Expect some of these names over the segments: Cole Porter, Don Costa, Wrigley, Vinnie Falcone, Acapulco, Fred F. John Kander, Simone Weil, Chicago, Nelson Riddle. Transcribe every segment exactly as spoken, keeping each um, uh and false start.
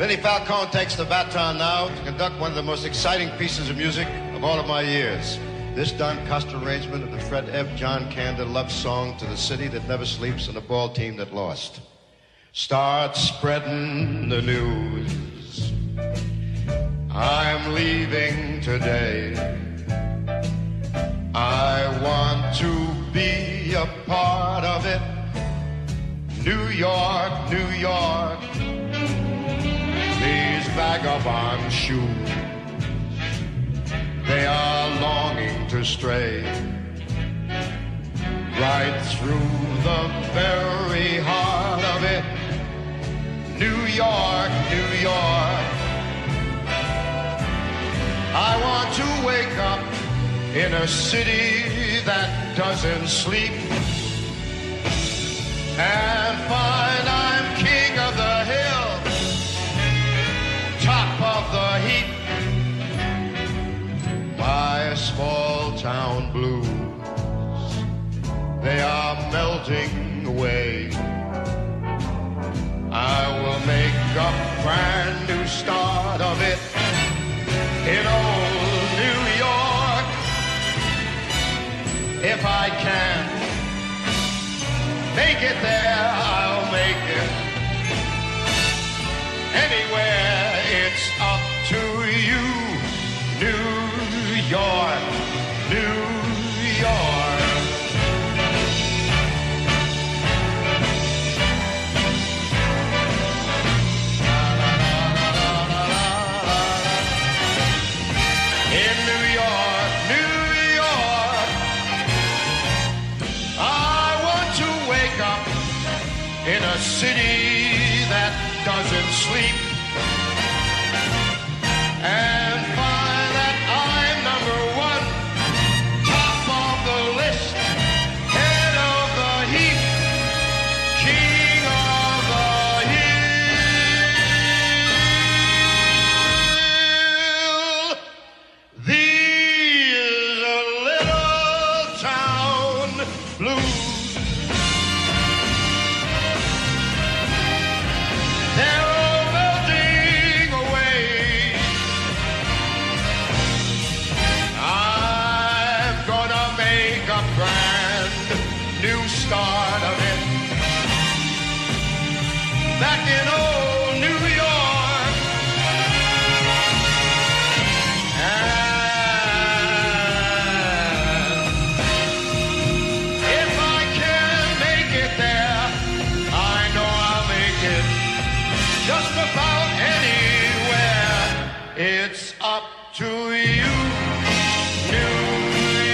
Vinnie Falcone takes the baton now to conduct one of the most exciting pieces of music of all of my years. This Don Costa arrangement of the Fred F. John Kander love song to the city that never sleeps and the ball team that lost. Start spreading the news. I'm leaving today. I want to be a part of it. New York, New York. These vagabond shoes, they are longing to stray right through the very heart of it. New York, New York. I want to wake up in a city that doesn't sleep and find I'm king of the hill, top of the heap. My small town blues, they are melting away. I will make a brand new start of it in old New York, if I can make it there. I'll make it anywhere. It's up to you, New York, New York. In New York, New York, I want to wake up in a city that doesn't sleep and find that I'm number one, top of the list, head of the heap, king of the hill. These are little town blues. They're all melting away. I'm gonna make a brand new start of it back in old New York. And if I can make it there, I know I'll make it just about anywhere. It's up to you, New York,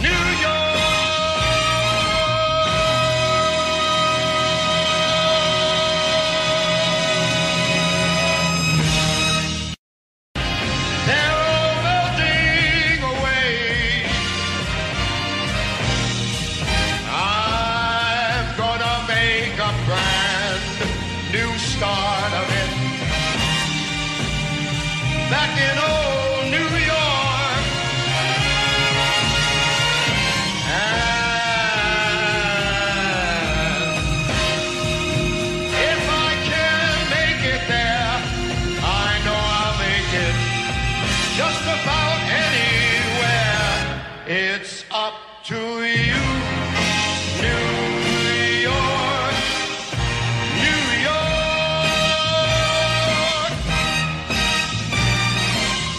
New York, New York. They're all melting away. I'm gonna make a brand new start of it back in old New York. And if I can make it there, I know I'll make it just about anywhere. It's up to you, New York, New York,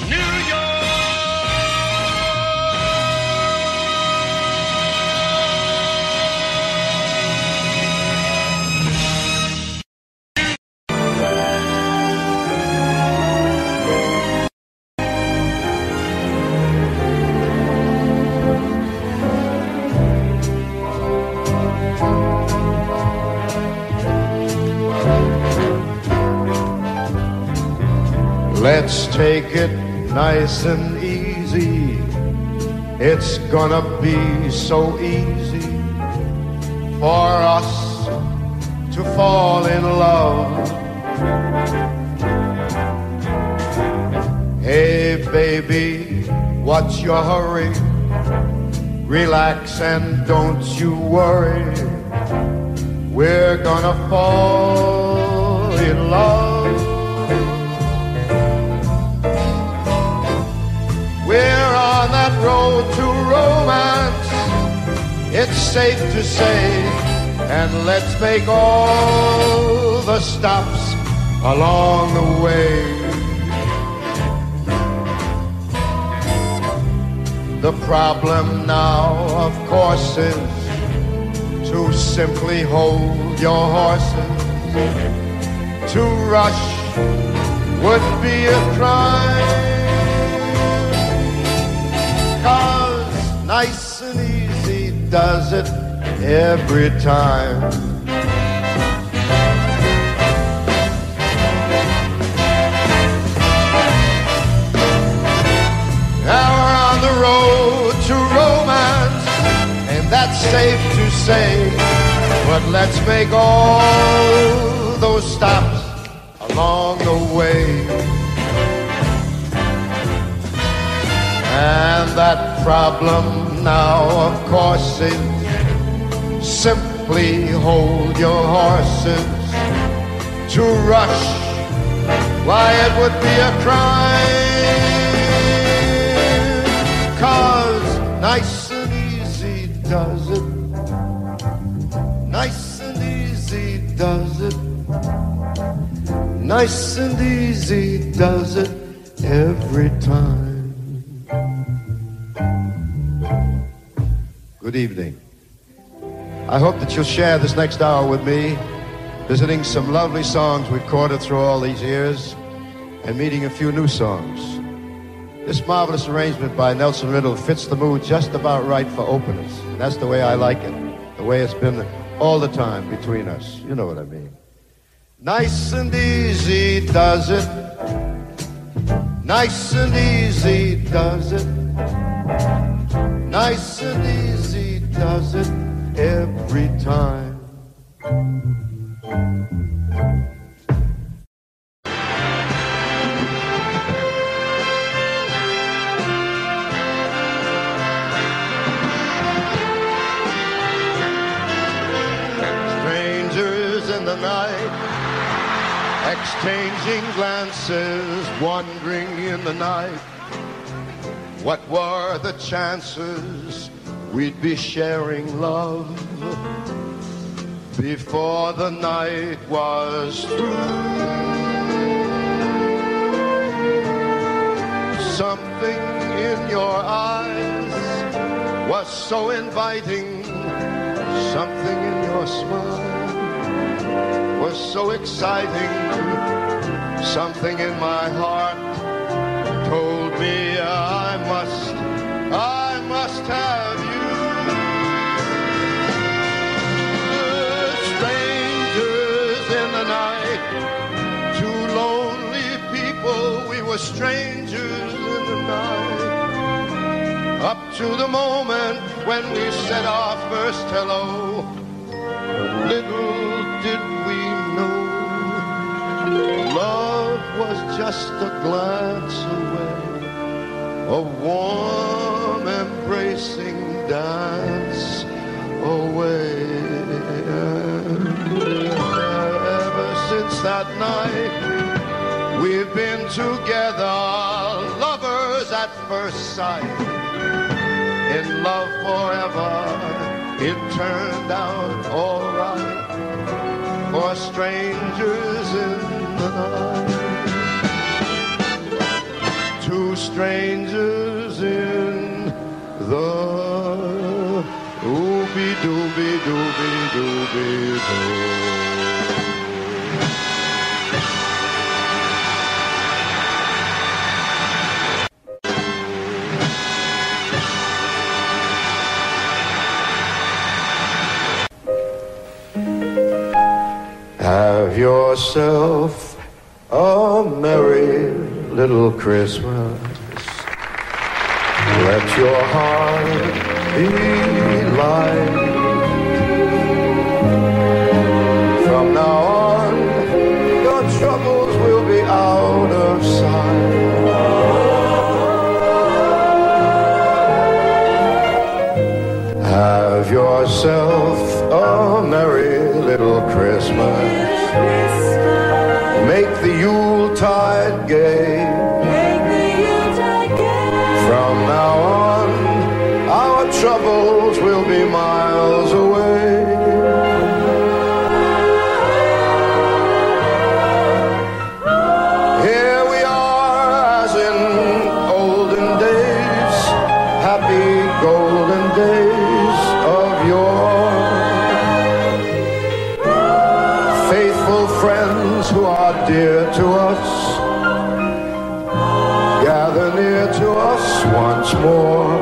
New York. Let's take it nice and easy. It's gonna be so easy for us to fall in love. Hey baby, what's your hurry? Relax and don't you worry, we're gonna fall in love. We're on that road to romance, it's safe to say, and let's make all the stops along the way. The problem now, of course, is to simply hold your horses. To rush would be a crime, 'cause nice and easy does it every time. Now road to romance, and that's safe to say, but let's make all those stops along the way. And that problem now, of course, is simply hold your horses. To rush, why, it would be a crime, 'cause nice and easy does it, nice and easy does it, nice and easy does it every time. Good evening. I hope that you'll share this next hour with me, visiting some lovely songs we've recorded through all these years and meeting a few new songs. This marvelous arrangement by Nelson Riddle fits the mood just about right for openers. And that's the way I like it, the way it's been all the time between us. You know what I mean. Nice and easy does it. Nice and easy does it. Nice and easy does it every time. Night, exchanging glances, wandering in the night. What were the chances we'd be sharing love before the night was through? Something in your eyes was so inviting, something in your smile was so exciting. Something in my heart told me I must, I must have you. Strangers in the night, two lonely people, we were strangers in the night. Up to the moment when we said our first hello, little did we know love was just a glance away, a warm embracing dance away. Ever since that night we've been together, lovers at first sight, in love forever. It turned out all right for strangers in the night. Two strangers in the ooby dooby dooby dooby doo. Have yourself a merry little Christmas. Let your heart be light. From now on, your troubles will be out of sight. yourself a merry little Christmas. Make the Yuletide gay. From now on, our troubles will be miles away. Dear to us, gather near to us once more.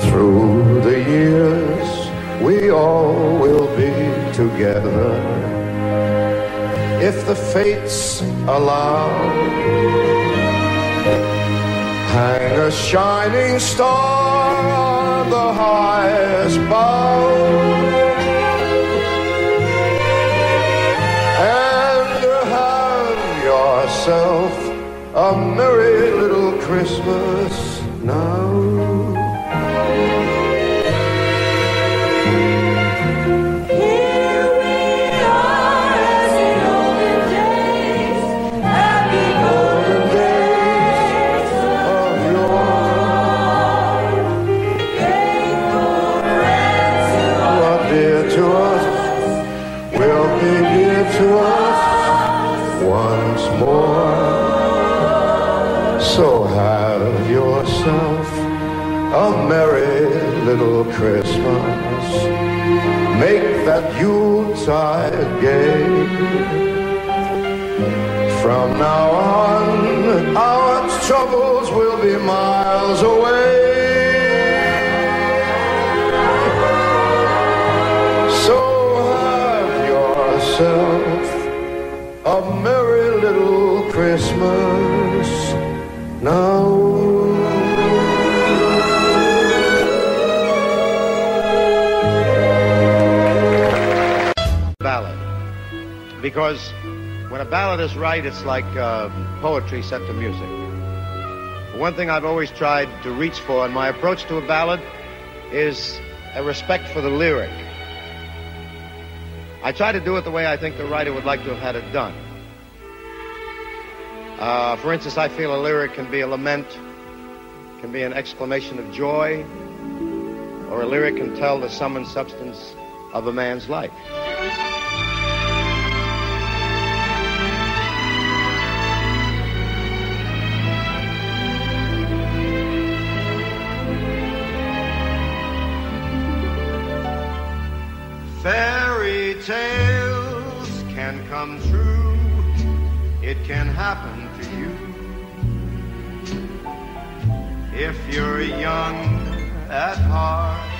Through the years, we all will be together, if the fates allow. Hang a shining star on the highest bough. A merry little Christmas now. Here we are as in olden days, happy golden days of yore. Faithful friends who are dear to us will be dear to us once more. So have yourself a merry little Christmas. Make that Yuletide gay. From now on, our troubles will be miles away. So have yourself a merry little Christmas now. Ballad. Because when a ballad is right, it's like uh, poetry set to music. One thing I've always tried to reach for in my approach to a ballad is a respect for the lyric. I try to do it the way I think the writer would like to have had it done. Uh, for instance, I feel a lyric can be a lament, can be an exclamation of joy, or a lyric can tell the sum and substance of a man's life. Fairy tales can come true. It can happen to you. If you're young at heart,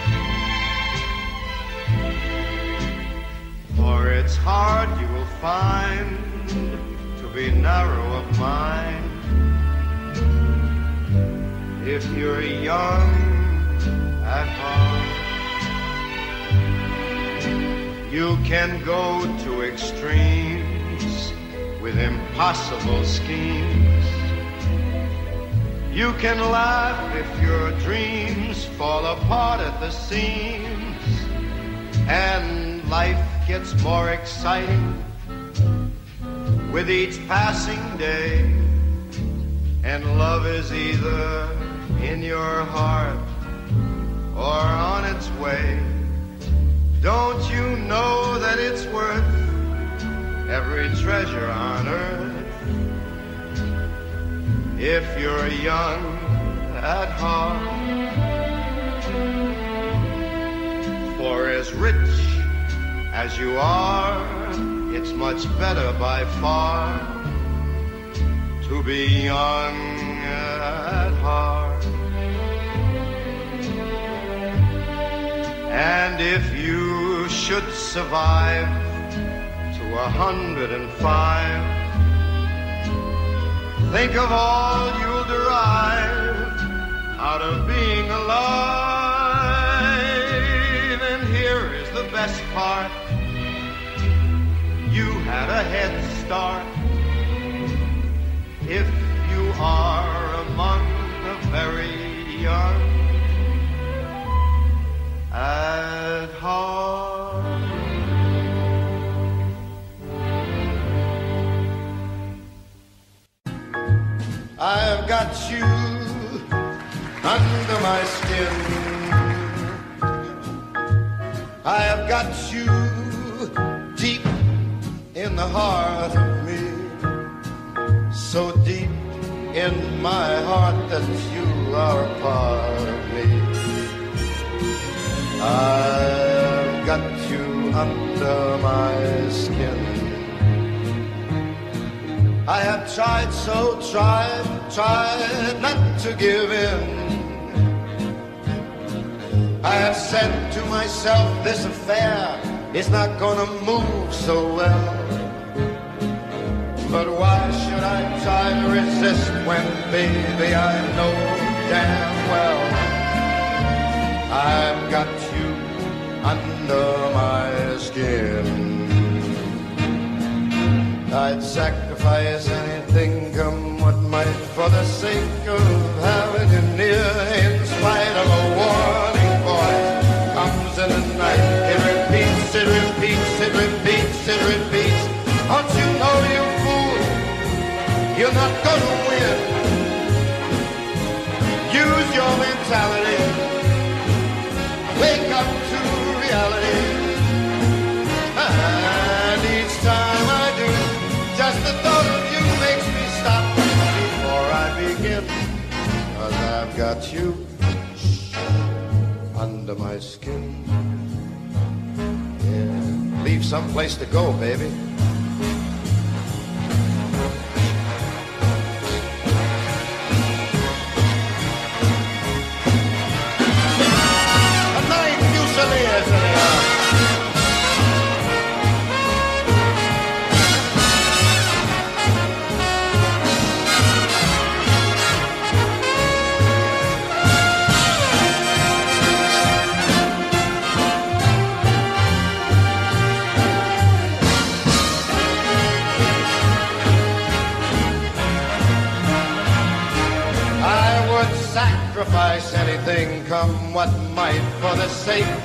for it's hard you will find to be narrow of mind. If you're young at heart, you can go to extremes with impossible schemes. You can laugh if your dreams fall apart at the seams, and life gets more exciting with each passing day, and love is either in your heart or on its way. Don't you know that it's worth every treasure on earth, if you're young at heart? For as rich as you are, it's much better by far to be young at heart. And if you should survive a hundred and five, think of all you'll derive out of being alive. And here is the best part: you had a head start if you are among the very young. I've got you under my skin. I've got you deep in the heart of me, so deep in my heart that you are a part of me. I've got you under my skin. I have tried, so tried, tried not to give in. I have said to myself, this affair is not gonna move so well. But why should I try to resist when, baby, I know damn well I've got you under my skin. I'd sacrifice anything, come what might, for the sake of having you near. In spite of a warning voice comes in the night, it repeats, it repeats, it repeats, it repeats. Don't you know, you fool, you're not gonna win. Use your mentality, wake up to reality. And each time I do, just the thought of you makes me stop before I begin. 'Cause I've got you under my skin. Yeah. Leave someplace to go, baby. Anything come what might, for the sake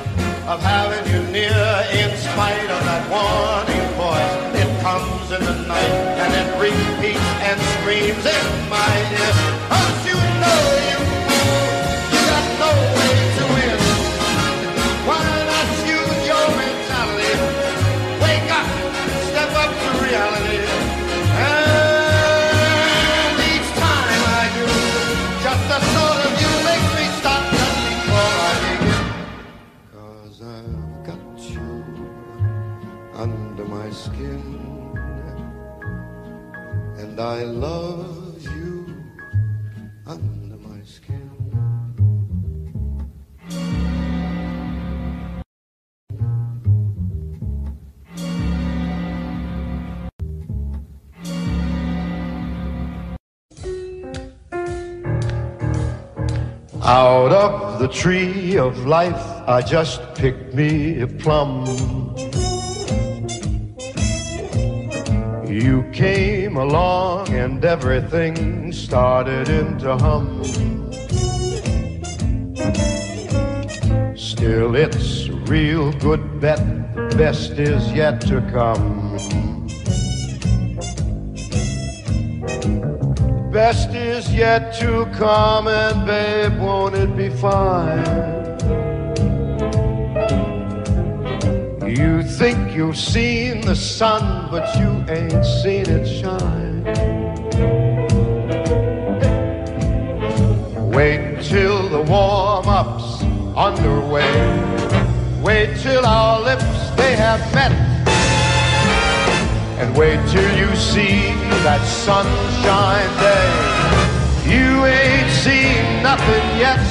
of having you near. In spite of that warning voice, it comes in the night and it repeats and screams in my ear. Don't you know, you fool, you got no way to win. Why not use your mentality, wake up, step up to reality. And each time I do, just the thought of you makes me stop before I begin. 'Cause I've got you under my skin, and I love you under my skin. Out of the tree of life, I just picked me a plum. You came along and everything started into hum. Still, it's a real good bet, the best is yet to come. Best is yet to come, and babe, won't it be fine? You think you've seen the sun, but you ain't seen it shine. Wait till the warm-up's underway. Wait till our lips, they have met. And wait till you see that sunshine day. You ain't seen nothing yet.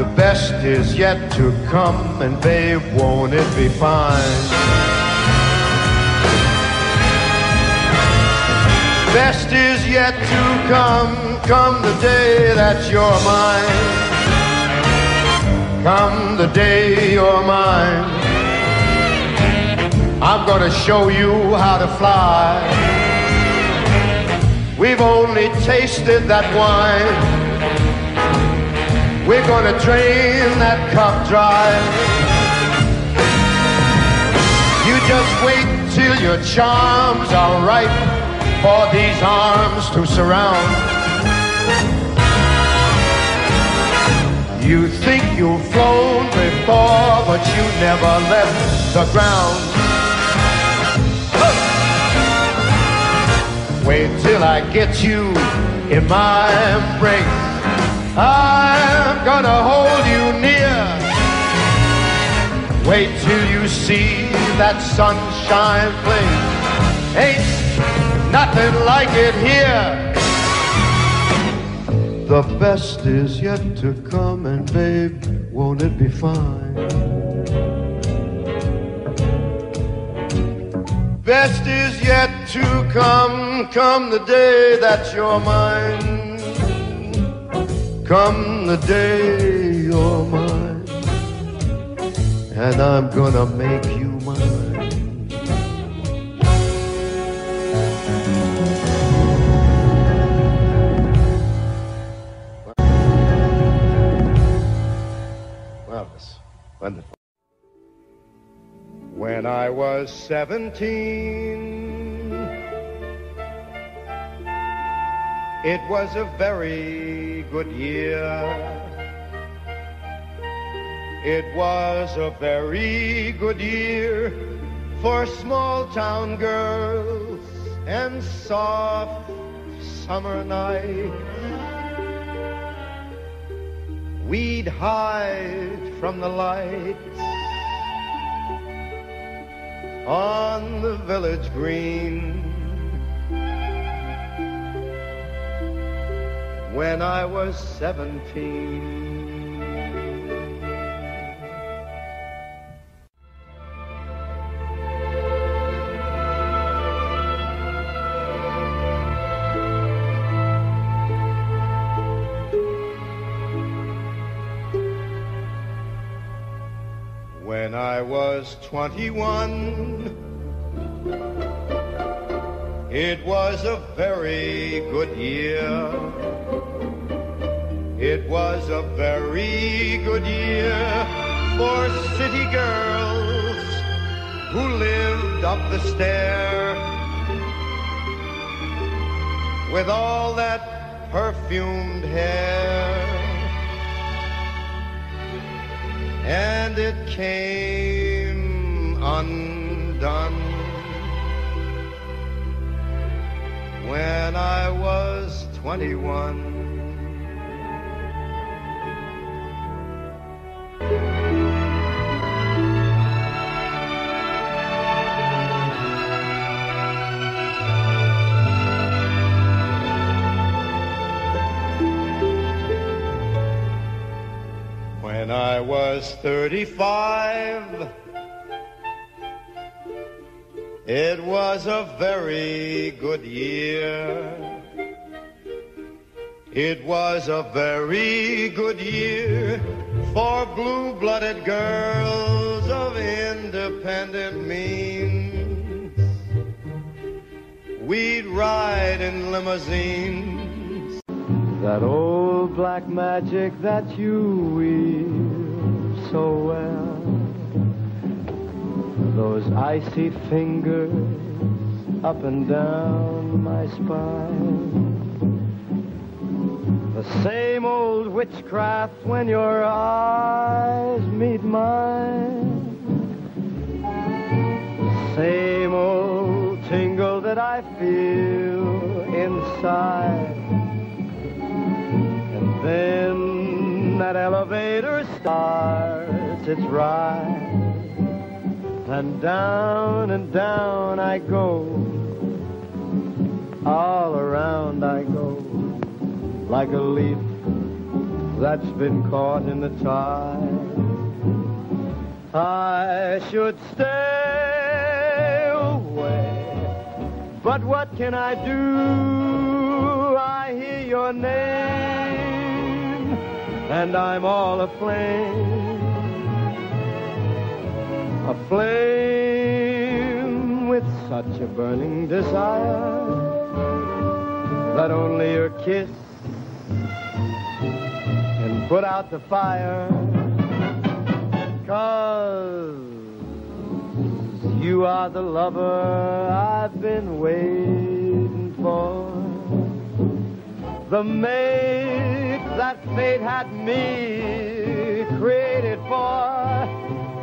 The best is yet to come, and babe, won't it be fine? Best is yet to come, come the day that you're mine. Come the day you're mine. I'm gonna show you how to fly. We've only tasted that wine. We're gonna drain that cup dry. You just wait till your charms are ripe. for these arms to surround. You think you've flown before, but you never left the ground. Look. Wait till I get you in my embrace. I'm gonna hold you near. Wait till you see that sunshine place. Ain't nothing like it here. The best is yet to come, and babe, won't it be fine? Best is yet to come, come the day that you're mine. Come the day you're mine, and I'm gonna make you mine. Marvelous. Wonderful. When I was seventeen, it was a very good year. It was a very good year for small town girls and soft summer nights. We'd hide from the lights on the village green. When I was seventeen, when I was twenty-one, it was a very good year. It was a very good year for city girls who lived up the stair with all that perfumed hair. And it came undone when I was twenty-one. When I was thirty-five, it was a very good year. It was a very good year for blue-blooded girls of independent means. We'd ride in limousines. That old black magic that you weave so well, those icy fingers up and down my spine. The same old witchcraft when your eyes meet mine. The same old tingle that I feel inside. And then that elevator starts its ride. And down and down I go. All around I go. Like a leaf that's been caught in the tide. I should stay away, but what can I do? I hear your name, and I'm all aflame. Aflame with such a burning desire that only your kiss and put out the fire. 'Cause you are the lover I've been waiting for the mate that fate had me created for.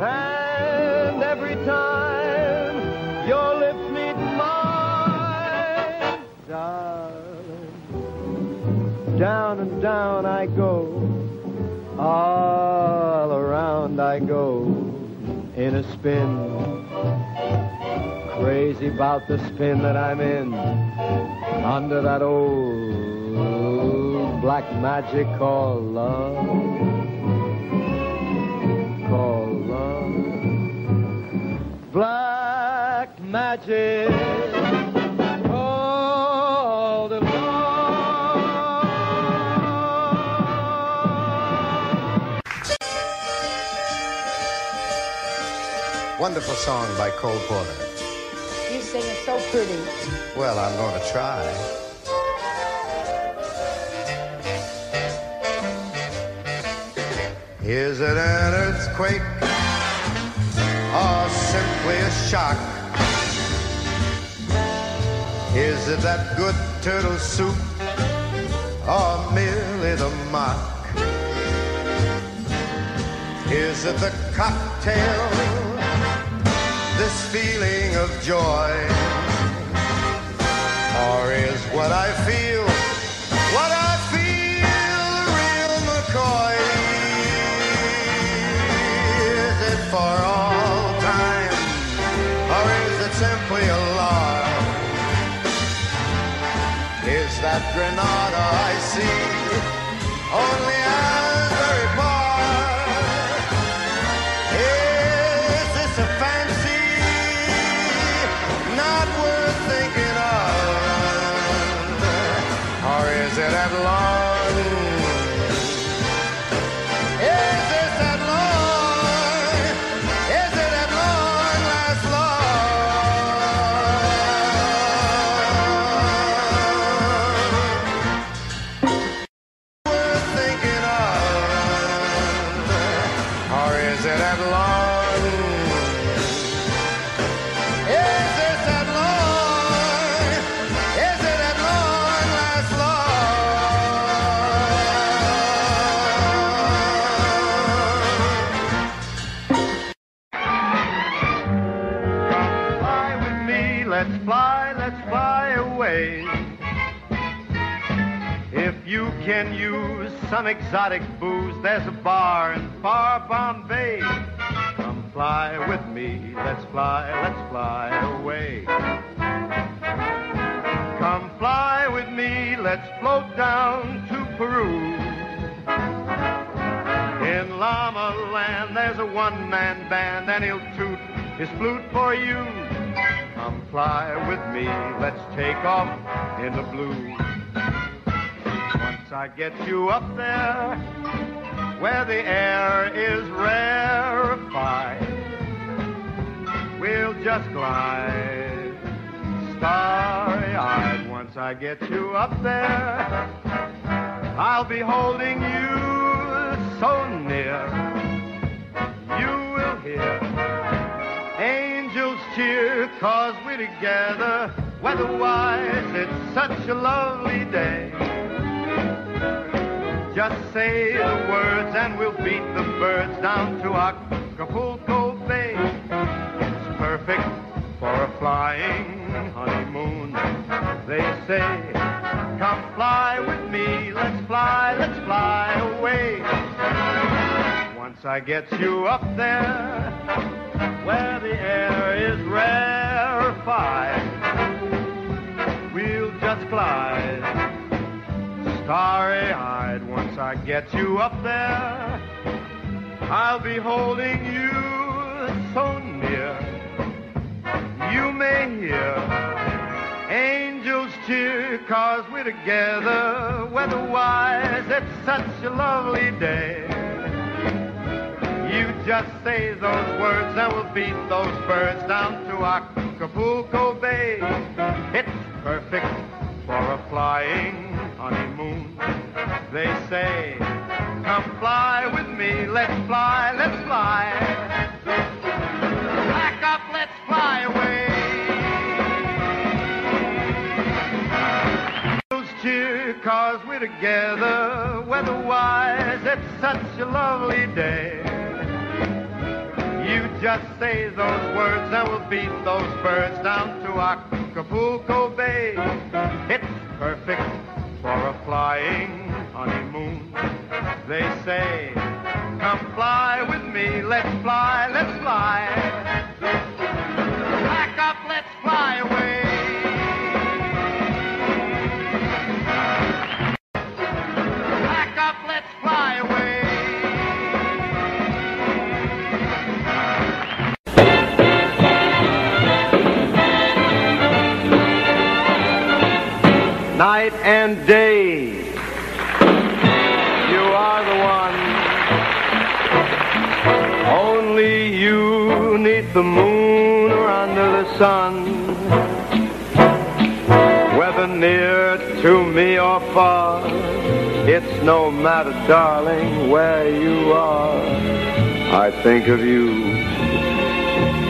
And every time your lips meet mine, darling, down and down I go, all around I go in a spin. Crazy about the spin that I'm in, under that old black magic called love, called love, black magic. Wonderful song by Cole Porter. You sing it so pretty. Well, I'm going to try. Is it an earthquake or simply a shock? Is it that good turtle soup or merely the mock? Is it the cocktail, this feeling of joy? Or is what I feel, what I feel, the real McCoy? Is it for all time, or is it simply a lie? Is that Granada I see only as very far? Can use some exotic booze, there's a bar in far Bombay. Come fly with me, let's fly, let's fly away. Come fly with me, let's float down to Peru. In Llama Land there's a one-man band, and he'll toot his flute for you. Come fly with me, let's take off in the blue. I get you up there where the air is rarefied, we'll just glide starry-eyed. Once I get you up there, I'll be holding you so near, you will hear angels cheer, 'cause we're together weatherwise. It's such a lovely day. Just say the words and we'll beat the birds down to Acapulco Bay. It's perfect for a flying honeymoon. They say, come fly with me, let's fly, let's fly away. Once I get you up there, where the air is rarefied, we'll just glide starry-eyed. Once I get you up there, I'll be holding you so near, you may hear angels cheer, 'cause we're together weatherwise. It's such a lovely day. You just say those words and we'll beat those birds down to Acapulco Bay. It's perfect for a flying honeymoon. They say, come fly with me, let's fly, let's fly. Back up, let's fly away. 'cause we're together weatherwise. It's such a lovely day. You just say those words and we'll beat those birds down to Acapulco Bay. It's perfect for a flying honeymoon. They say, come fly with me, let's fly, let's fly. Pack up, let's fly away. Night and day, you are the one. Only you need the moon or under the sun. Whether near to me or far, it's no matter, darling, where you are. I think of you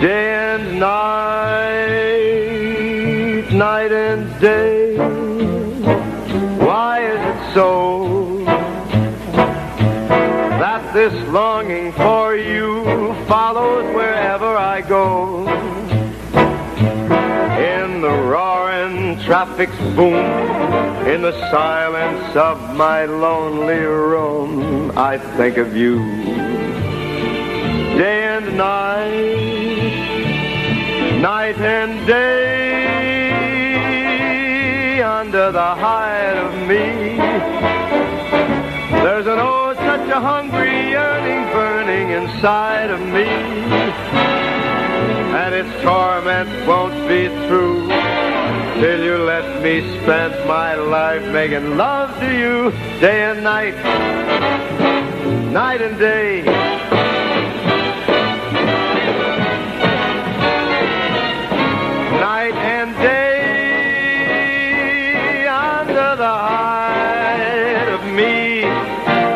day and night, night and day. Why is it so that this longing for you follows wherever I go? In the roaring traffic's boom, in the silence of my lonely room, I think of you day and night, night and day. Under the hide of me, there's an oh, such a hungry yearning burning inside of me, and its torment won't be through till you let me spend my life making love to you day and night, night and day. Night and day. The hide of me,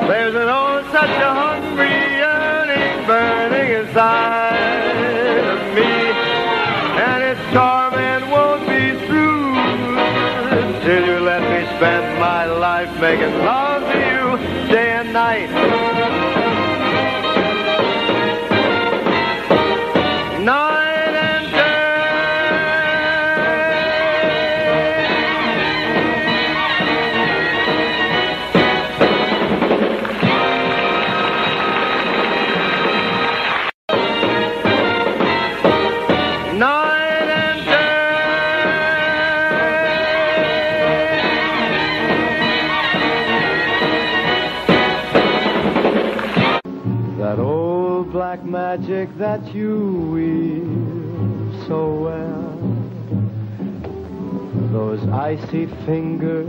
there's an old oh, such a hungry yearning burning inside of me, and its torment won't be through till you let me spend my life making love to you day and night, night. Magic that you weave so well, those icy fingers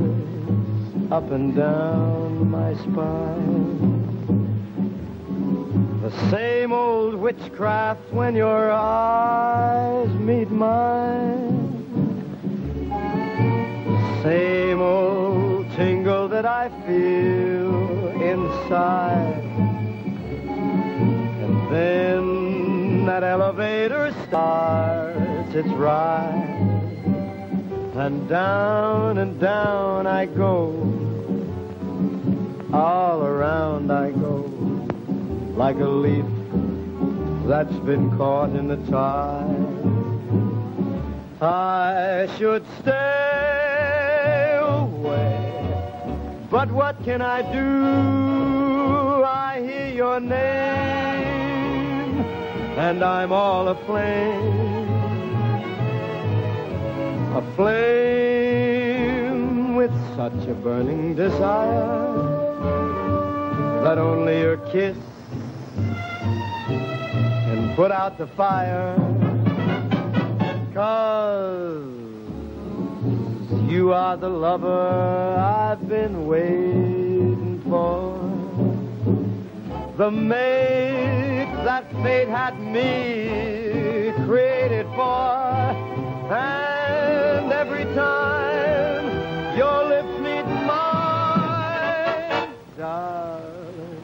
up and down my spine, the same old witchcraft when your eyes meet mine, the same old tingle that I feel inside. Then that elevator starts its ride, and down and down I go, all around I go, like a leaf that's been caught in the tide. I should stay away, but what can I do? I hear your name, and I'm all aflame, aflame with such a burning desire that only your kiss can put out the fire. 'Cause you are the lover I've been waiting for, the mate that fate had me created for. And every time your lips meet mine, darling,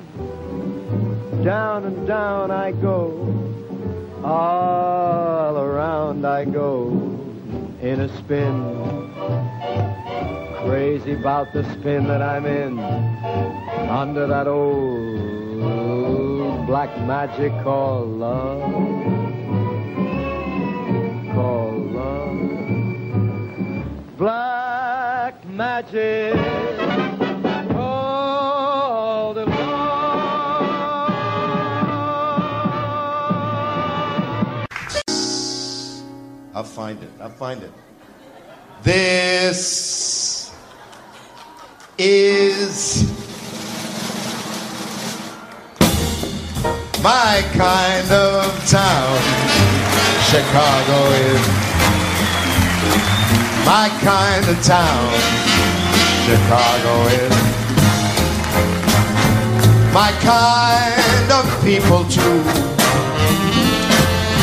down and down I go, all around I go, in a spin, Crazy about the spin that I'm in, under that old black magic called love, called love. Black magic. I'll find it. I'll find it. This is my kind of town. Chicago is my kind of town. Chicago is my kind of people too.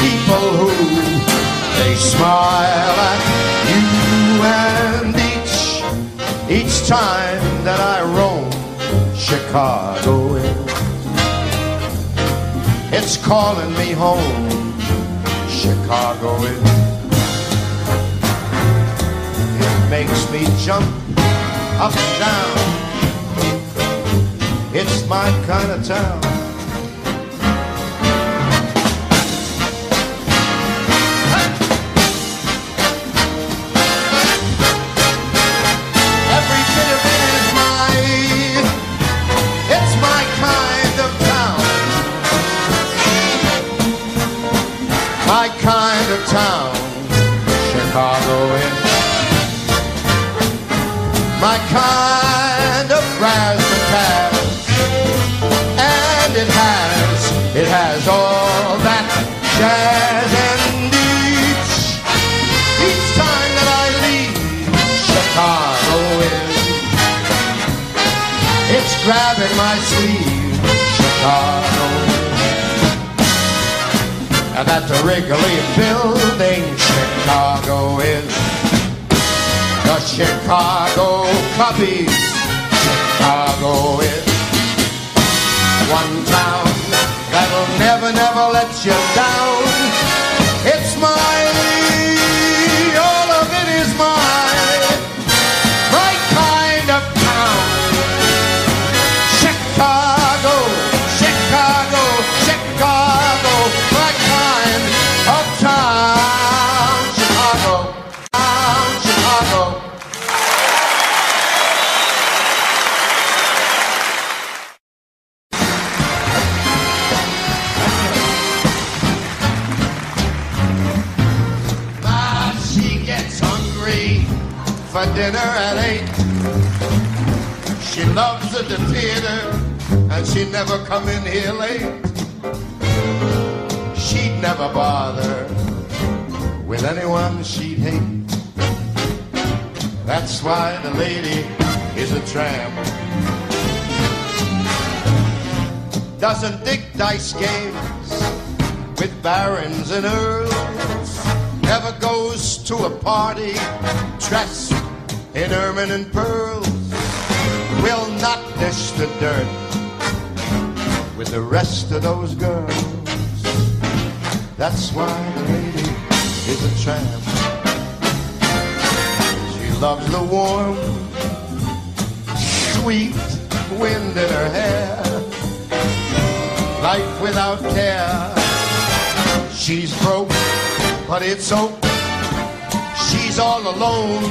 People who they smile at you and each, each time that I roam Chicago. It's calling me home, Chicago. It makes me jump up and down. It's my kind of town. My kind of town, Chicago is. My kind of razzmatazz, and it has, it has all that jazz. And each, each time that I leave, Chicago is. It's grabbing my sleeve, Chicago. And at the Wrigley building, Chicago is. The Chicago Cubbies, Chicago is. One town that'll never, never let you down. It's mine, all of it is mine. My kind of town, Chicago, Chicago, Chicago. Uptown Chicago, uptown Chicago. Ma, she gets hungry for dinner at eight. She loves at the theater, and she never come in here late. She'd never bother with anyone she'd hate. That's why the lady is a tramp. Doesn't dig dice games with barons and earls. Never goes to a party dressed in ermine and pearls. Will not dish the dirt with the rest of those girls. That's why the lady is a tramp. She loves the warm, sweet wind in her hair. Life without care. She's broke, but it's open. She's all alone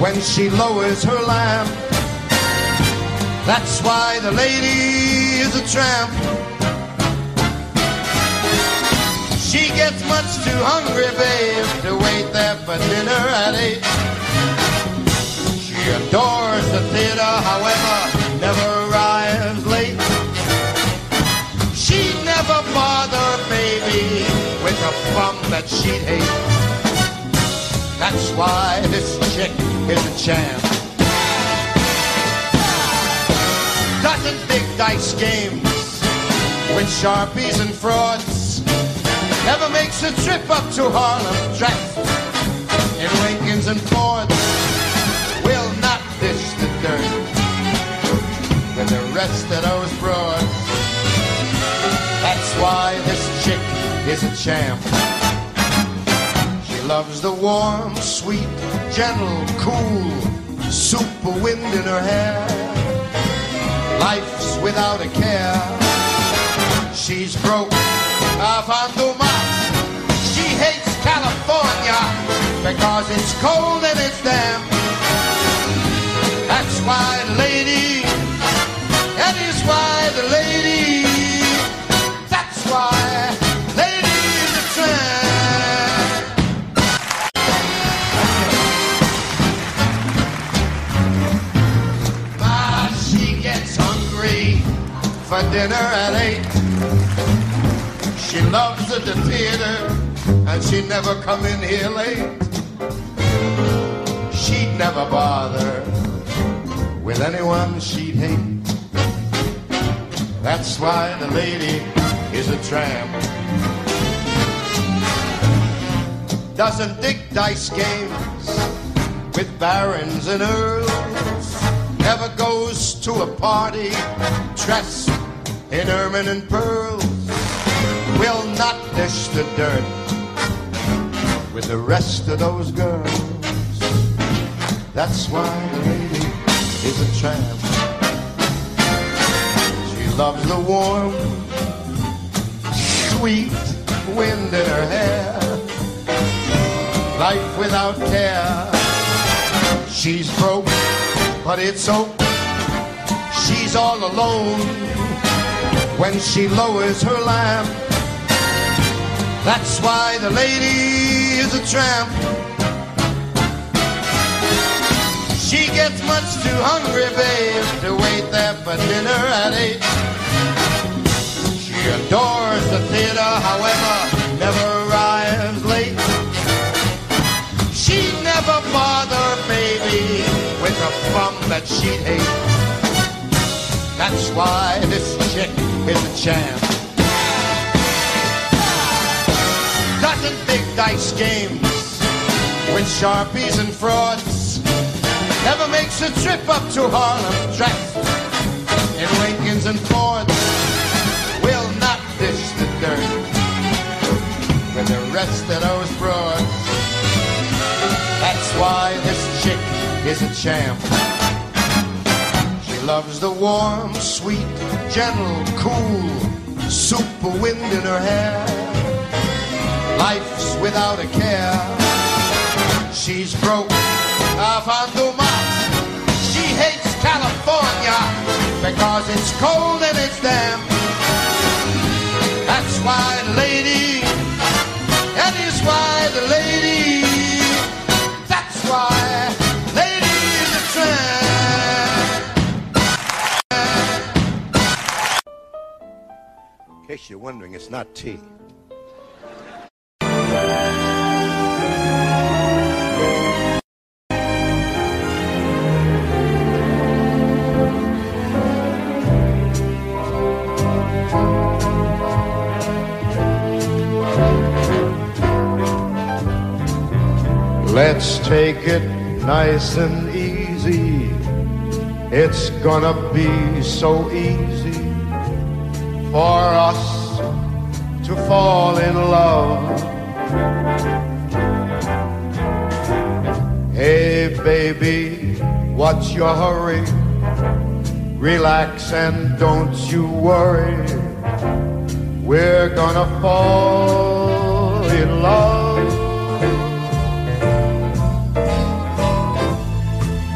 when she lowers her lamp. That's why the lady is a tramp. She gets much too hungry, babe, to wait there for dinner at eight. She adores the theater, however, never arrives late. She'd never bother, baby, with a bum that she'd hate. That's why this chick is a champ. Doesn't dig dice games with sharpies and frauds. Never makes a trip up to Harlem dressed in Lincolns and Fords. Will not dish the dirt with the rest of those broads. That's why this chick is a champ. She loves the warm, sweet, gentle, cool super wind in her hair. Life's without a care. She's broke, a fondue mas. She hates California because it's cold and it's damp. That's why the lady, that is why the lady, that's why. For dinner at eight. She loves at the theater, and she never come in here late. She'd never bother with anyone she'd hate. That's why the lady is a tramp. Doesn't dig dice games with barons and earls. Never goes to a party dressed in ermine and pearls. Will not dish the dirt with the rest of those girls. That's why the lady is a tramp. She loves the warm, sweet wind in her hair. Life without care. She's broke, but it's so, she's all alone when she lowers her lamp. That's why the lady is a tramp. She gets much too hungry, babe, to wait there for dinner at eight. She adores the theater, however, never arrives late. She never bothered, baby, with a bum that she'd hate. That's why this chick is a champ. Doesn't big dice games with sharpies and frauds. Never makes a trip up to Harlem dressed in Lincolns and Fords. Will not dish the dirt with the rest of those broads. That's why this chick is a champ. She loves the warm, sweet, gentle, cool, super wind in her hair. Life's without a care. She's broke, a fondue mas. She hates California because it's cold and it's damp. That's why the lady, that is why the lady, that's why. In case you're wondering, it's not tea. Let's take it nice and easy. It's gonna be so easy for us to fall in love. Hey baby, what's your hurry? Relax and don't you worry. We're gonna fall in love.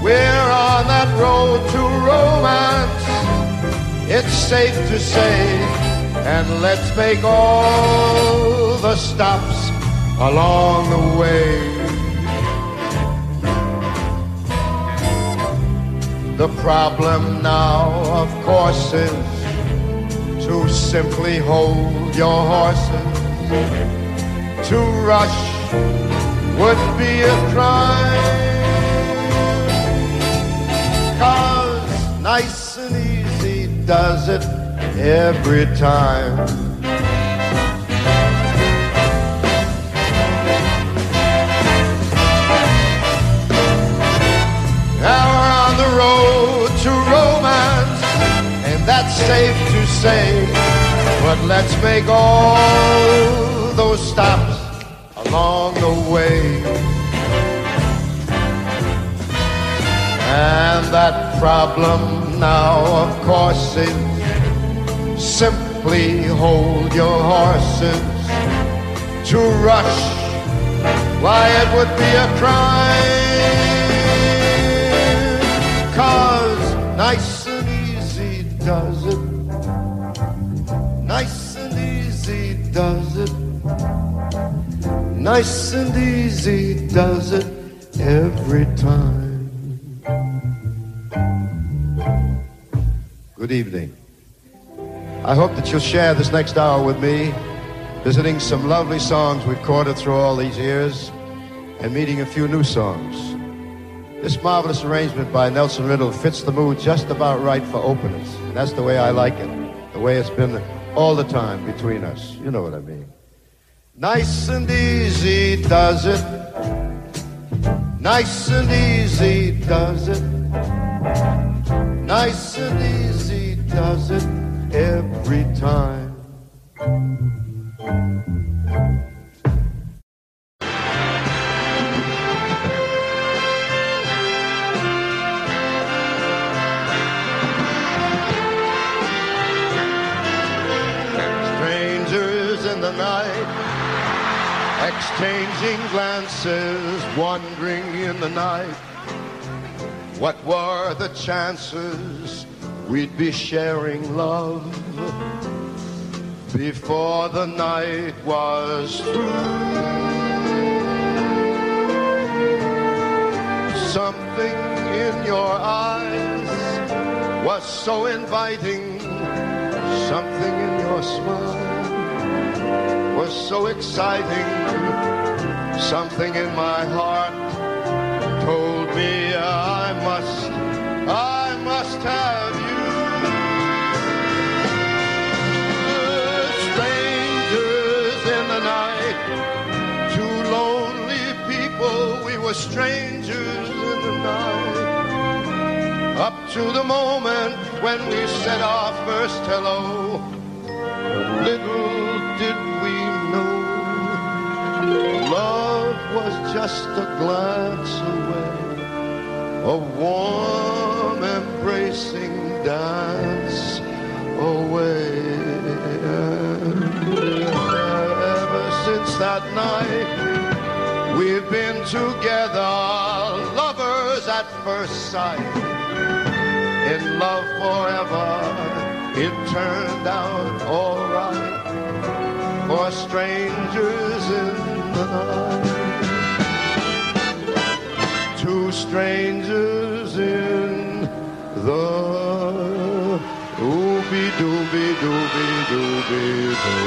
We're on that road to romance, it's safe to say, and let's make all the stops along the way. The problem now, of course, is to simply hold your horses. To rush would be a crime, 'cause nice and easy does it every time. Now we're on the road to romance, and that's safe to say, but let's make all those stops along the way. And that problem now, of course, is simply hold your horses. To rush, why, it would be a crime. 'Cause nice and easy does it. Nice and easy does it. Nice and easy does it every time. Good evening. I hope that you'll share this next hour with me, visiting some lovely songs we've recorded through all these years and meeting a few new songs. This marvelous arrangement by Nelson Riddle fits the mood just about right for openers. And that's the way I like it, the way it's been all the time between us. You know what I mean. Nice and easy does it. Nice and easy does it. Nice and easy does it every time. Strangers in the night, exchanging glances, wandering in the night. What were the chances we'd be sharing love before the night was through? Something in your eyes was so inviting. Something in your smile was so exciting. Something in my heart told me I must, I must have you. Strangers in the night, two lonely people, we were strangers in the night. Up to the moment when we said our first hello, little did we know love was just a glance away. A warm, embracing dance away. Ever since that night, we've been together, lovers at first sight. In love forever, it turned out all right for strangers in the night. Two strangers in the ooby dooby dooby dooby doo.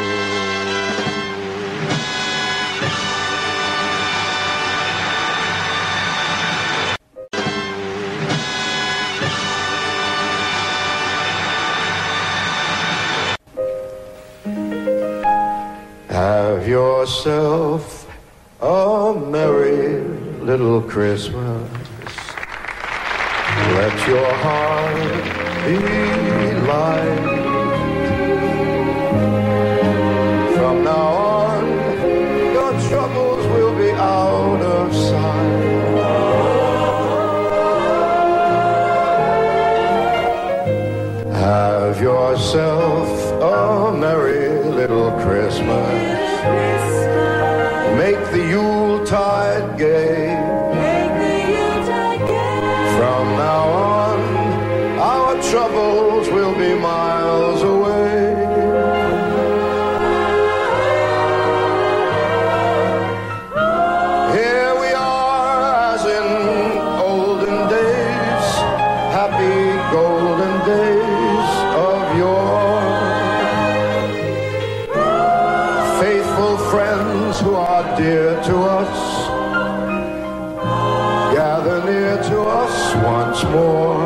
Have yourself a merry little Christmas. Let your heart be light. From now on, your troubles will be out of sight. Have yourself a merry little Christmas. Make the Yuletide gay. Troubles will be miles away. Here we are as in olden days, happy golden days of yore. Faithful friends who are dear to us, gather near to us once more.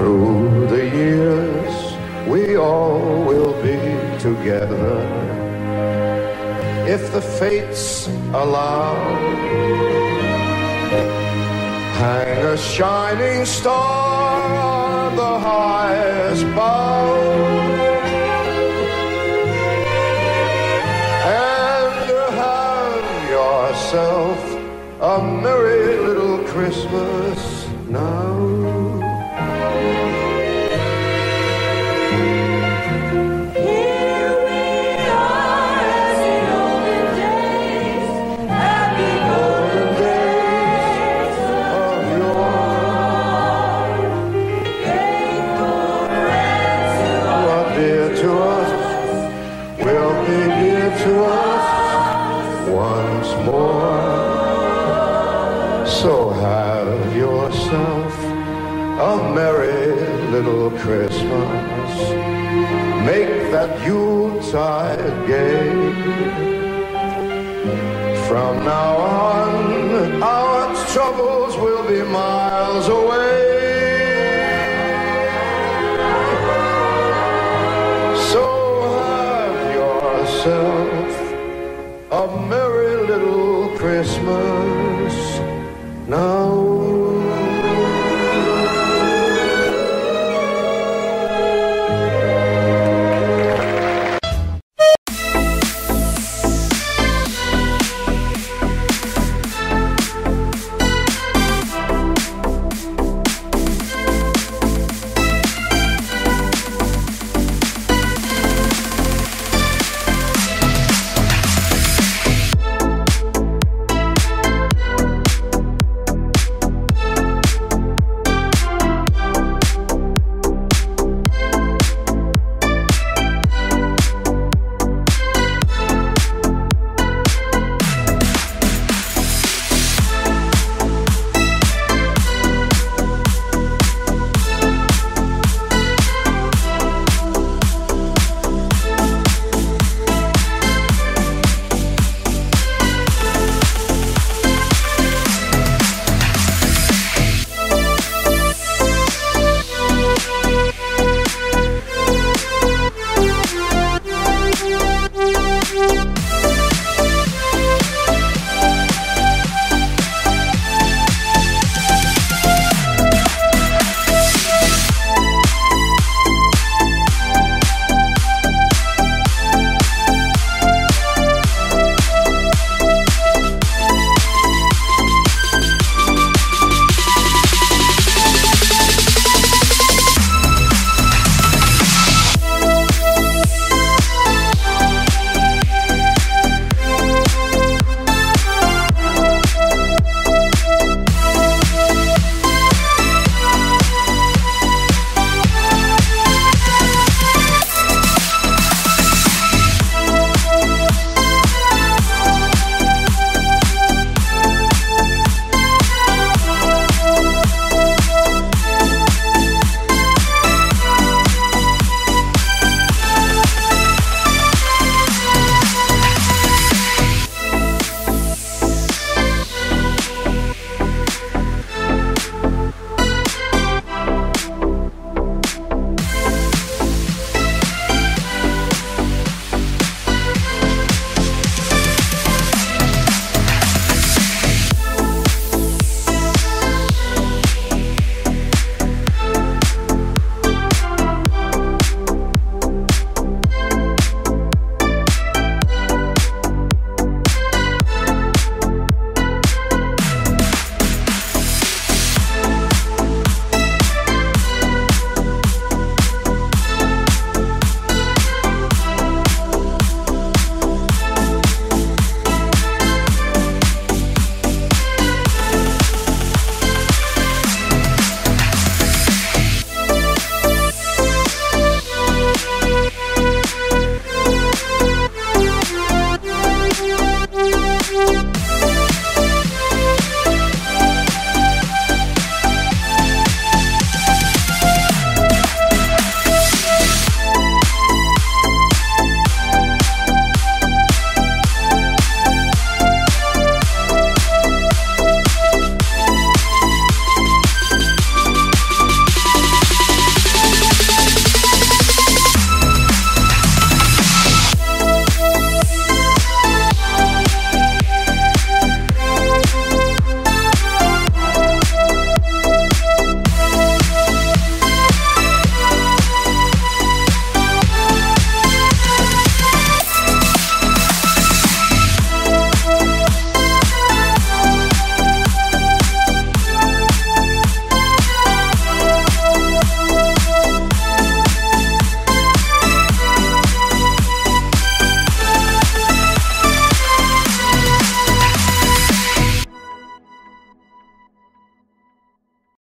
Through the years, we all will be together, if the fates allow. Hang a shining star on the highest bough, and have yourself a merry little Christmas now. Here we are as in olden days, happy golden days of yore. Faithful friends who are dear to us will be dear to us once more. So have yourself a merry little Christmas. Make that Yuletide gay. From now on, our troubles will be miles away. So have yourself a merry little Christmas now.